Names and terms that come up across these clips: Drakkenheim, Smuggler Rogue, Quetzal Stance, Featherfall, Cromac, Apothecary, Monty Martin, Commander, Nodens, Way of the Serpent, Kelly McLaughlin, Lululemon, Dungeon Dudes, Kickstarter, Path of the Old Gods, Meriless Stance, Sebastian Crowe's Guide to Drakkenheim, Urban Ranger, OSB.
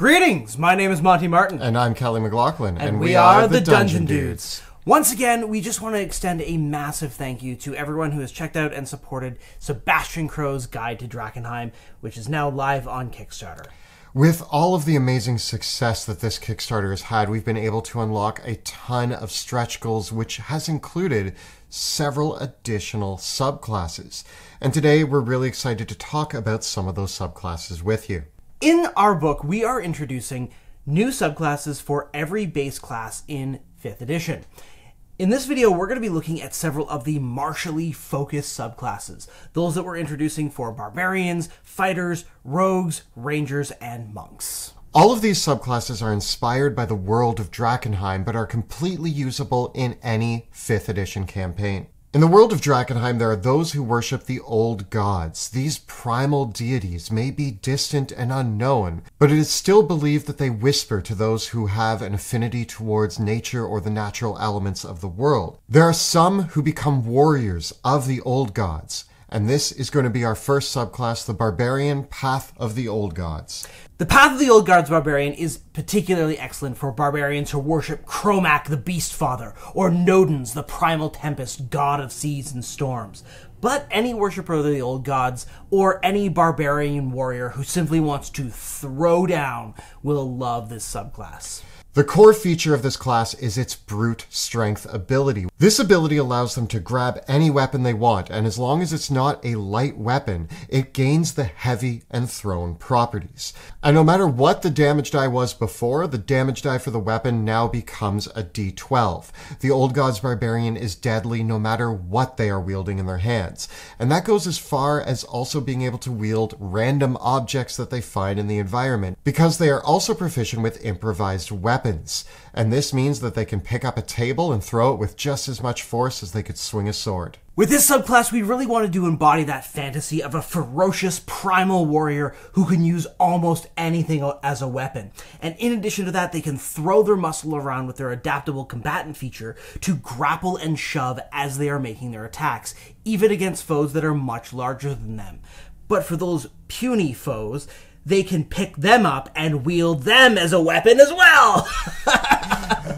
Greetings! My name is Monty Martin. And I'm Kelly McLaughlin. And we are the Dungeon Dudes. Once again, we just want to extend a massive thank you to everyone who has checked out and supported Sebastian Crowe's Guide to Drakkenheim, which is now live on Kickstarter. With all of the amazing success that this Kickstarter has had, we've been able to unlock a ton of stretch goals, which has included several additional subclasses. And today, we're really excited to talk about some of those subclasses with you. In our book, we are introducing new subclasses for every base class in 5th edition. In this video, we're going to be looking at several of the martially focused subclasses, those that we're introducing for barbarians, fighters, rogues, rangers, and monks. All of these subclasses are inspired by the world of Drakkenheim, but are completely usable in any 5th edition campaign. In the world of Drakkenheim, there are those who worship the old gods. These primal deities may be distant and unknown, but it is still believed that they whisper to those who have an affinity towards nature or the natural elements of the world. There are some who become warriors of the old gods, and this is going to be our first subclass, the Barbarian Path of the Old Gods. The Path of the Old Gods Barbarian is particularly excellent for barbarians who worship Cromac, the Beast Father, or Nodens, the Primal Tempest, God of Seas and Storms. But any worshiper of the old gods, or any barbarian warrior who simply wants to throw down, will love this subclass. The core feature of this class is its brute strength ability. This ability allows them to grab any weapon they want, and as long as it's not a light weapon, it gains the heavy and thrown properties. And no matter what the damage die was before, the damage die for the weapon now becomes a d12. The Old Gods Barbarian is deadly no matter what they are wielding in their hands. And that goes as far as also being able to wield random objects that they find in the environment, because they are also proficient with improvised weapons. And this means that they can pick up a table and throw it with just as much force as they could swing a sword. With this subclass, we really wanted to embody that fantasy of a ferocious primal warrior who can use almost anything as a weapon. And in addition to that, they can throw their muscle around with their adaptable combatant feature to grapple and shove as they are making their attacks, even against foes that are much larger than them. But for those puny foes, they can pick them up and wield them as a weapon as well!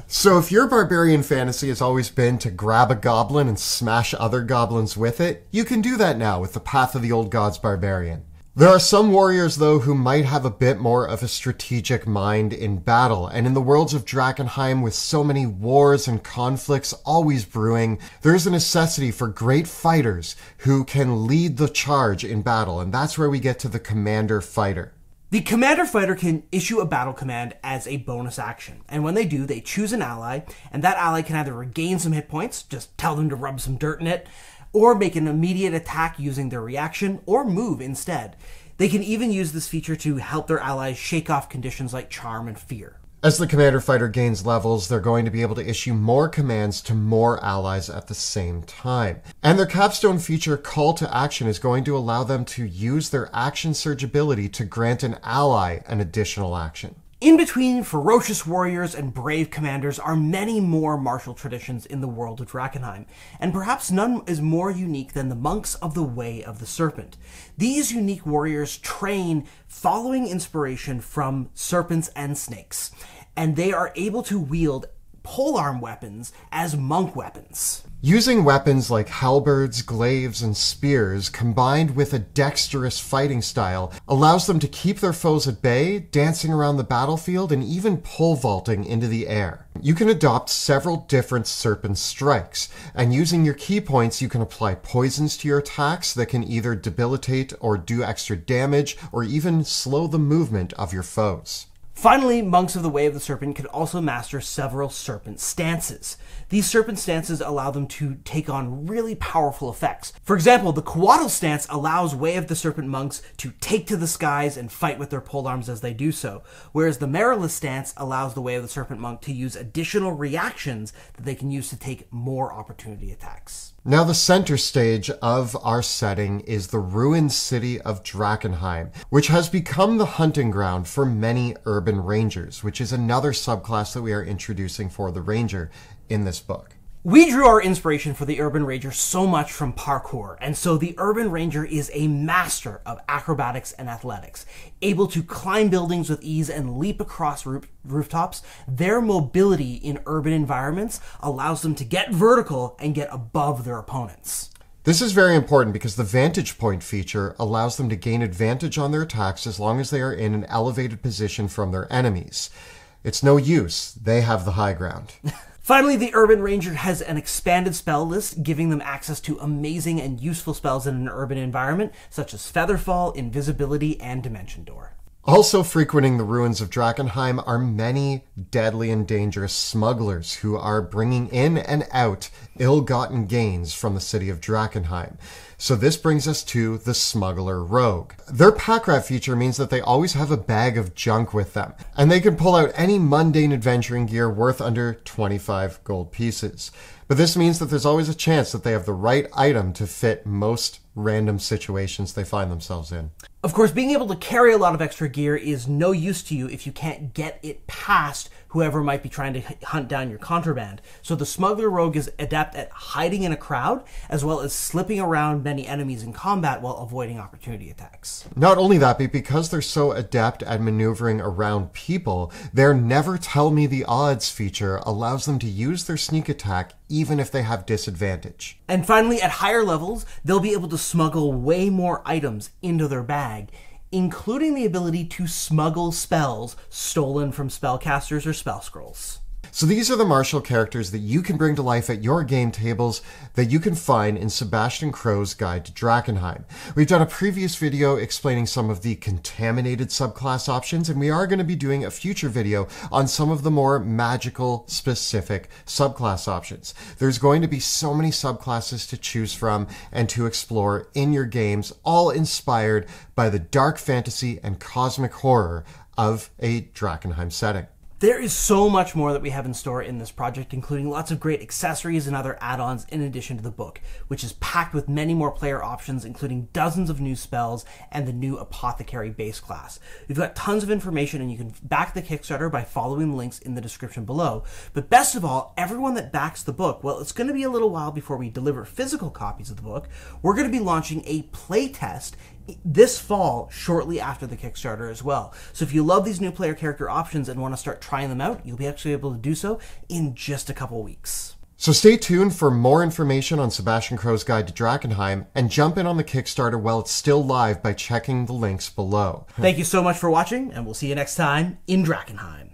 So if your barbarian fantasy has always been to grab a goblin and smash other goblins with it, you can do that now with the Path of the Old Gods Barbarian. There are some warriors, though, who might have a bit more of a strategic mind in battle, and in the worlds of Drakkenheim, with so many wars and conflicts always brewing, there is a necessity for great fighters who can lead the charge in battle, and that's where we get to the Commander Fighter. The Commander Fighter can issue a battle command as a bonus action, and when they do, they choose an ally, and that ally can either regain some hit points, just tell them to rub some dirt in it, or make an immediate attack using their reaction, or move instead. They can even use this feature to help their allies shake off conditions like charm and fear. As the Commander Fighter gains levels, they're going to be able to issue more commands to more allies at the same time. And their capstone feature, Call to Action, is going to allow them to use their Action Surge ability to grant an ally an additional action. In between ferocious warriors and brave commanders are many more martial traditions in the world of Drakkenheim, and perhaps none is more unique than the monks of the Way of the Serpent. These unique warriors train following inspiration from serpents and snakes, and they are able to wield polearm weapons as monk weapons. Using weapons like halberds, glaives, and spears, combined with a dexterous fighting style, allows them to keep their foes at bay, dancing around the battlefield, and even pole vaulting into the air. You can adopt several different serpent strikes, and using your ki points, you can apply poisons to your attacks that can either debilitate or do extra damage, or even slow the movement of your foes. Finally, monks of the Way of the Serpent can also master several serpent stances. These serpent stances allow them to take on really powerful effects. For example, the Quetzal Stance allows Way of the Serpent monks to take to the skies and fight with their polearms as they do so, whereas the Meriless Stance allows the Way of the Serpent monk to use additional reactions that they can use to take more opportunity attacks. Now, the center stage of our setting is the ruined city of Drakkenheim, which has become the hunting ground for many urban rangers, which is another subclass that we are introducing for the ranger in this book. We drew our inspiration for the Urban Ranger so much from parkour, and so the Urban Ranger is a master of acrobatics and athletics. Able to climb buildings with ease and leap across rooftops, their mobility in urban environments allows them to get vertical and get above their opponents. This is very important because the vantage point feature allows them to gain advantage on their attacks as long as they are in an elevated position from their enemies. It's no use, they have the high ground. Finally, the Urban Ranger has an expanded spell list, giving them access to amazing and useful spells in an urban environment, such as Featherfall, Invisibility, and Dimension Door. Also frequenting the ruins of Drakkenheim are many deadly and dangerous smugglers who are bringing in and out ill-gotten gains from the city of Drakkenheim. So this brings us to the Smuggler Rogue. Their pack rat feature means that they always have a bag of junk with them, and they can pull out any mundane adventuring gear worth under 25 gold pieces. But this means that there's always a chance that they have the right item to fit most random situations they find themselves in. Of course, being able to carry a lot of extra gear is no use to you if you can't get it past whoever might be trying to hunt down your contraband. So the Smuggler Rogue is adept at hiding in a crowd, as well as slipping around many enemies in combat while avoiding opportunity attacks. Not only that, but because they're so adept at maneuvering around people, their Never Tell Me the Odds feature allows them to use their sneak attack even if they have disadvantage. And finally, at higher levels, they'll be able to smuggle way more items into their bag, including the ability to smuggle spells stolen from spellcasters or spell scrolls. So these are the martial characters that you can bring to life at your game tables that you can find in Sebastian Crowe's Guide to Drakkenheim. We've done a previous video explaining some of the contaminated subclass options, and we are going to be doing a future video on some of the more magical specific subclass options. There's going to be so many subclasses to choose from and to explore in your games, all inspired by the dark fantasy and cosmic horror of a Drakkenheim setting. There is so much more that we have in store in this project, including lots of great accessories and other add-ons in addition to the book, which is packed with many more player options, including dozens of new spells and the new Apothecary base class. We've got tons of information, and you can back the Kickstarter by following the links in the description below. But best of all, everyone that backs the book, well, it's going to be a little while before we deliver physical copies of the book. We're going to be launching a playtest this fall, shortly after the Kickstarter as well. So if you love these new player character options and want to start trying them out, you'll be actually able to do so in just a couple weeks. So stay tuned for more information on Sebastian Crowe's Guide to Drakkenheim, and jump in on the Kickstarter while it's still live by checking the links below. Thank you so much for watching, and we'll see you next time in Drakkenheim.